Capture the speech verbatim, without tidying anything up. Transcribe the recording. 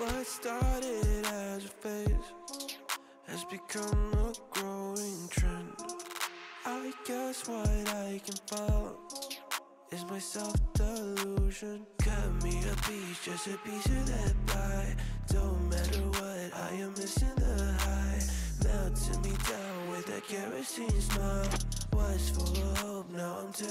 What started as a phase has become a growing trend. I guess what I can follow is my self-delusion. Cut me a piece, just a piece of that pie. Don't matter what, I am missing the high. Melting me down with that kerosene smile. Was full of hope, now I'm too